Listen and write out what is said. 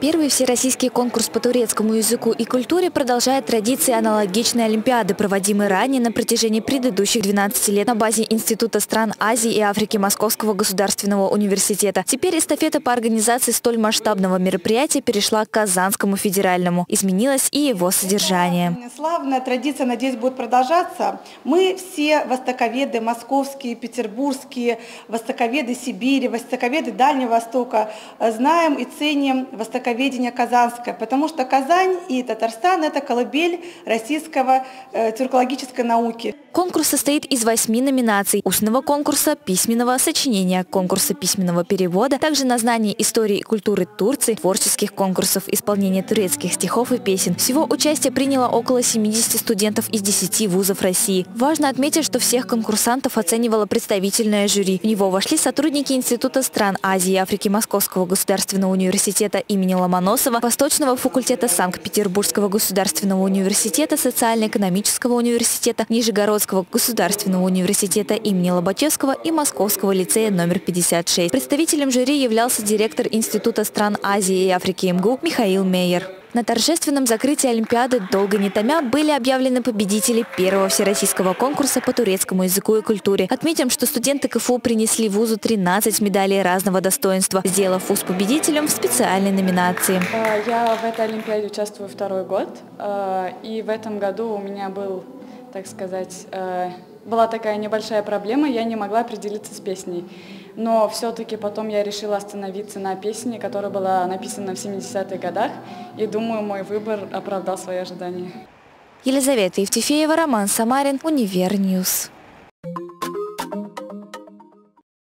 Первый всероссийский конкурс по турецкому языку и культуре продолжает традиции аналогичной олимпиады, проводимой ранее на протяжении предыдущих 12 лет на базе Института стран Азии и Африки Московского государственного университета. Теперь эстафета по организации столь масштабного мероприятия перешла к Казанскому федеральному. Изменилось и его содержание. Славная традиция, надеюсь, будет продолжаться. Мы все востоковеды, московские, петербургские, востоковеды Сибири, востоковеды Дальнего Востока, знаем и ценим востоковедение. Казанское, потому что Казань и Татарстан – это колыбель российского тюркологической науки. Конкурс состоит из 8 номинаций – устного конкурса, письменного, сочинения, конкурса письменного перевода, также на знание истории и культуры Турции, творческих конкурсов, исполнения турецких стихов и песен. Всего участие приняло около 70 студентов из 10 вузов России. Важно отметить, что всех конкурсантов оценивало представительное жюри. В него вошли сотрудники Института стран Азии и Африки Московского государственного университета имени Ломоносова, Восточного факультета Санкт-Петербургского государственного университета, Социально-экономического университета, Нижегородского государственного университета имени Лобачевского и Московского лицея номер 56. Представителем жюри являлся директор Института стран Азии и Африки МГУ Михаил Мейер. На торжественном закрытии олимпиады «Долго не томя» были объявлены победители первого всероссийского конкурса по турецкому языку и культуре. Отметим, что студенты КФУ принесли вузу 13 медалей разного достоинства, сделав вуз победителем в специальной номинации. Я в этой олимпиаде участвую второй год, и в этом году у меня был, так сказать, была такая небольшая проблема, я не могла определиться с песней. Но все-таки потом я решила остановиться на песне, которая была написана в 70-х годах, и думаю, мой выбор оправдал свои ожидания. Елизавета Евтеева, Роман Самарин, УниверНьюс.